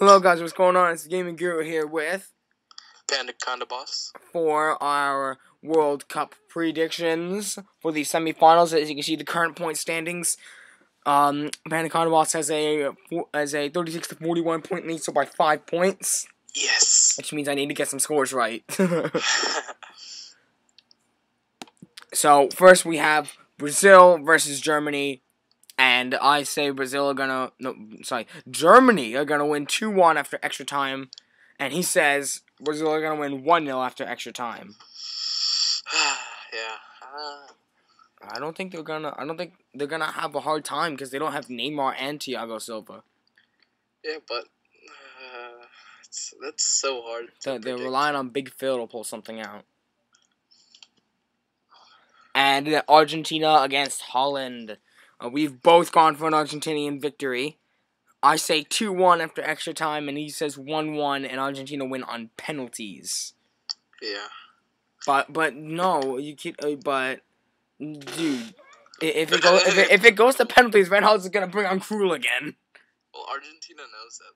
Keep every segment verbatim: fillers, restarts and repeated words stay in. Hello guys, what's going on? It's Gaming Guru here with PandacondaBoss for our World Cup predictions for the semifinals. As you can see, the current point standings. Um, PandacondaBoss has a as a thirty-six to forty-one point lead, so by five points. Yes. Which means I need to get some scores right. So first we have Brazil versus Germany. And I say Brazil are gonna, no, sorry, Germany are gonna win two one after extra time. And he says Brazil are gonna win one nil after extra time. Yeah. Uh, I don't think they're gonna, I don't think they're gonna have a hard time because they don't have Neymar and Thiago Silva. Yeah, but uh, it's, that's so hard. So they're relying on Big Phil to pull something out. And Argentina against Holland. Uh, we've both gone for an Argentinian victory. I say two one after extra time, and he says one one, and Argentina win on penalties. Yeah. But but no, you keep. Uh, but dude, if it goes if it, if it goes to penalties, Van Hals is gonna bring on Krul again. Well, Argentina knows that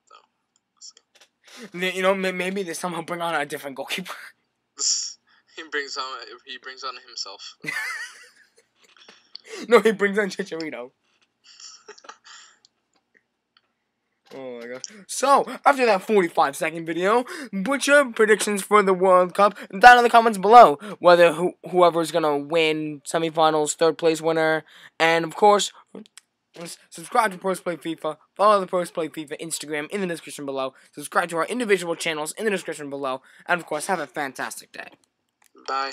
though. So. You know, maybe they somehow bring on a different goalkeeper. He brings on he brings on himself. No, he brings on Chicharito. Oh my gosh. So, after that forty-five second video, put your predictions for the World Cup down in the comments below. Whether who, whoever's gonna win semifinals, third place winner, and of course, subscribe to Pros Play FIFA, follow the Pros Play FIFA Instagram in the description below, subscribe to our individual channels in the description below, and of course, have a fantastic day. Bye.